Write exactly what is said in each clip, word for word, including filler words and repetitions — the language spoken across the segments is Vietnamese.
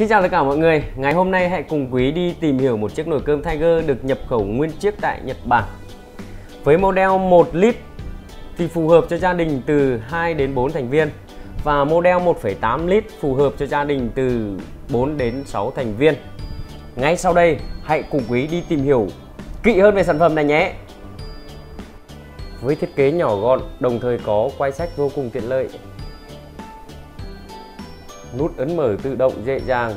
Xin chào tất cả mọi người. Ngày hôm nay hãy cùng Quý đi tìm hiểu một chiếc nồi cơm Tiger được nhập khẩu nguyên chiếc tại Nhật Bản. Với model một lít thì phù hợp cho gia đình từ hai đến bốn thành viên và model một phẩy tám lít phù hợp cho gia đình từ bốn đến sáu thành viên. Ngay sau đây hãy cùng Quý đi tìm hiểu kỹ hơn về sản phẩm này nhé. Với thiết kế nhỏ gọn, đồng thời có quay sách vô cùng tiện lợi, nút ấn mở tự động dễ dàng,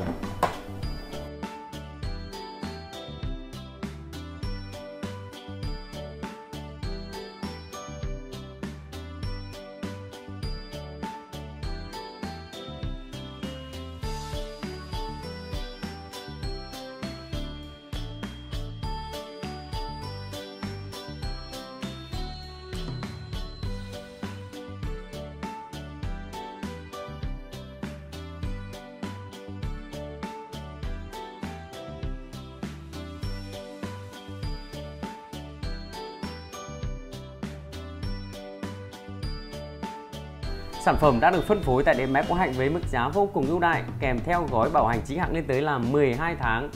sản phẩm đã được phân phối tại Điện Máy Quang Hạnh với mức giá vô cùng ưu đãi kèm theo gói bảo hành chính hãng lên tới là mười hai tháng.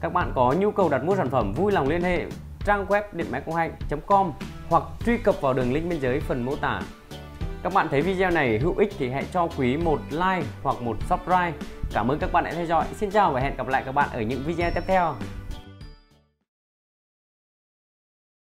Các bạn có nhu cầu đặt mua sản phẩm vui lòng liên hệ trang web điện máy quang hạnh chấm com hoặc truy cập vào đường link bên dưới phần mô tả. Các bạn thấy video này hữu ích thì hãy cho Quý một like hoặc một subscribe. Cảm ơn các bạn đã theo dõi. Xin chào và hẹn gặp lại các bạn ở những video tiếp theo.